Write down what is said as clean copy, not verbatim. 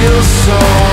feels so